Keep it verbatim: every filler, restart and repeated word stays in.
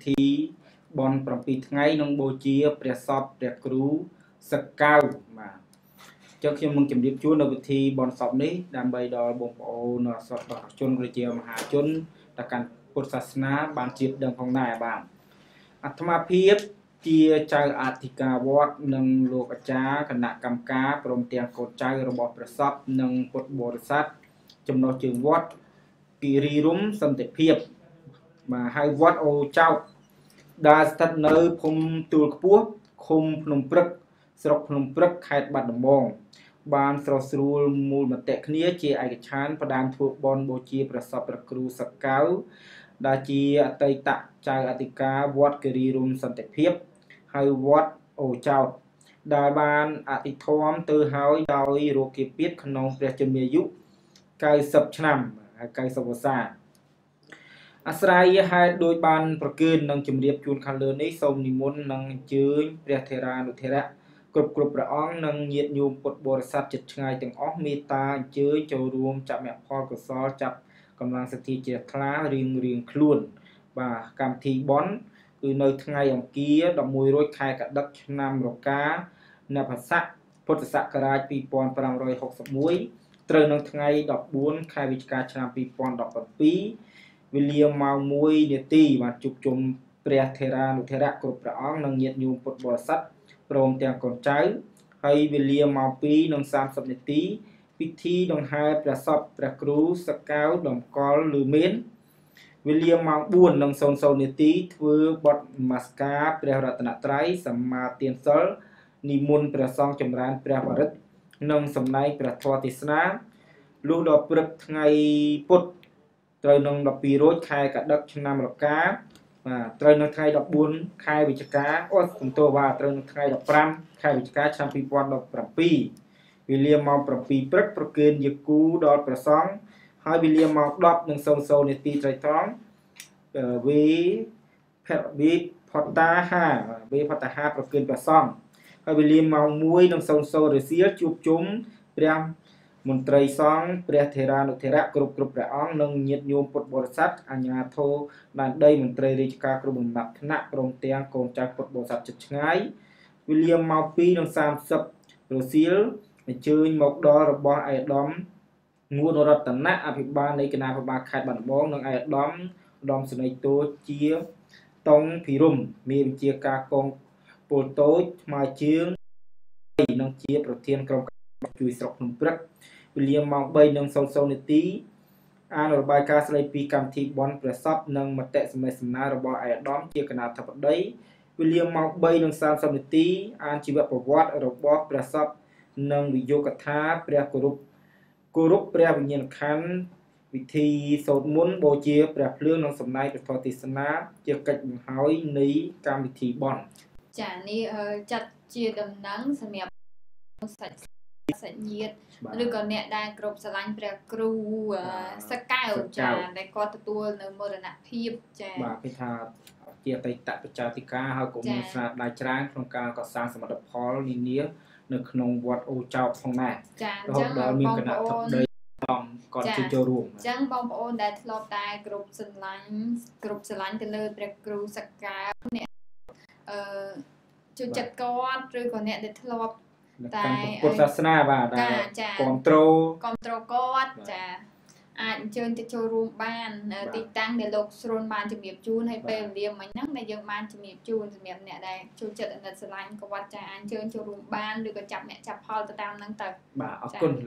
thi bon propi ngay nung bochia presop pre crew scout mà cho khi mừng kiểm điểm chúa nông thi bon sọp ní đam bay đò bông ô nọ sọp bạc chôn rồi chiều mà chôn là cản cột sát ná bàn chìa đường phòng này bàn atma phiếp chia chơi atika walk nâng lô cá chá cản nặng cầm cá prom tiền cột chơi robot presop nâng cột bò sát trong đó trường walk kỳ rúm sân thể phiếp mà hai walk ô trao đã thật nơi phùng tùl quốc khung phùng prực sọc phùng prực khai bạc đồng bông bàn sọc sưu mùi mặt tệ khía chìa ai chán và đàn thuộc bọn bộ chìa bà sọc bà cửu sạc cáo đã chìa tây tạc chai atika vọt kì rì rùm sân tệ phiếp hay vọt ổ chào đài bàn ati thom tư hói đòi rô kì biết khăn nông bà chân mê dụ cây sập chăm cây sọc vô xa Asrai hai đôi bàn bà kênh nâng chùm điệp chùn khăn lớn ấy xong ni môn nâng chương Pria thê ra nụ thê ra Cụp cụp ra ong nâng nhiệt nhuộm bột bột sát chật ngay từng ốc mê ta chơi châu ruông chạp mẹ phó cổ xó chạp cầm lăng sạc thi chìa khá riêng riêng khuôn và cảm thi bón cứ nơi ngay ổng kia đọc mùi rối khai cả đất nam rô cá nạp hạt sạc phốt sạc cả rách bì bòn bà răng rơi hốc sạc muối trời nâng ngay đọc bốn khai vi chạc chạp bì bòn đọc bật bí vì liều màu mùi nửa tì và chụp chùm Pria thê ra nụ thê ra cụp ra ong nâng nhiệt nhuộm bột bột sắt rồm tiền con cháy hay vì liều màu bí nâng xám sập nửa tì vì thi nâng hai Pria sọc Pria cửu sạc cáo đồng có lưu mến vì liều màu buồn nâng xôn xôn nửa tì thưa bọt masca Pria ra tần ạ trái sầm mà tiền sớl ni môn Pria song chùm rán Pria vả rứt nâng sầm nay Pria thoa tì sná lúc đó bực ngay bột trời nâng đọc bì rốt khai cả đất chân nam đọc cá và trời nâng khai đọc bốn khai vị chắc cá ốt cùng tô và trời nâng khai đọc pram khai vị chắc cá trăm phí quan đọc pram phí vì liêm màu pram phí bớt bớt kênh dịp cú đọt bớt xong hai vì liêm màu đọc nâng sâu sâu nê tí trời thóng với phọt ta ha với phọt ta ha bớt kênh bớt xong hai vì liêm màu muối nâng sâu sâu rồi xíu chụp chúng rèm Môn trời xong, Pria thê ra nụ thê ra cụp cụp ra ong nâng nhiệt nhuộm bột bột sắt à nhà thô đàn đây môn trời rì chá cụp bằng mặt nạ rộng tiếng còn chá bột bột sắt chật ngay vì liêm màu phí nâng xàm sập rồi xíu chơi mộc đo rồi bỏ ai đóm ngũ nô rật tấn nạ à phía ba này kì nà phá ba khai bản bóng nâng ai đóm đóm sử này tố chia tông phí rùm mềm chia ca con bột tốt mà chương nâng chia bột thiên cọng chui sọc nông bật William mong bay nâng sâu sâu nít tí An rồi bài ca sợi pi cam thị bón bờ sập nâng mặt tệ sầm sầm na rồi bỏ ai đón chia cả nào thập đấy William mong bay nâng sâu sâu nít tí An chỉ biết bảo vót rồi bỏ bờ sập nâng bị vô cả tháp bè cột cột bè bị nhiễm khăn bị thi sốt muốn bồi chia bè lươn nâng sầm nay được thọ tì sầm ná chia cạch hói ní cam bị thị bón chả ní chặt chia đầm nắng sầm mèo sạch sạch nhiệt rồi còn nè đang cột sờ lanh bè cừu sạc cao chả đây có tua nở mờ nè phim chả bà phi thà chia tay tạm với chào thì ca họ cũng là đại trang trong ca có sang sầm đập pháo ní ní được nông vật ô chào phong này rồi đó mình cần đặt thập đây còn còn chưa cho ruộng chẳng bom ôn đại lọt tai cột sờ lanh cột sờ lanh từ nơi bè cừu sạc cao nè chụp chặt con rồi còn nè để lọt tại cột sát na và control control cốt chả anh chơi chơi room ban tì tăng để lục sôn ban chụp nghiệp chun hay về việc mình nhắc này giờ ban chụp nghiệp chun chụp nghiệp nè đây chụp chật là sờ lanh cột chả anh chơi chơi room ban được có chập nè chập hall tao tam năng tật bà ốc côn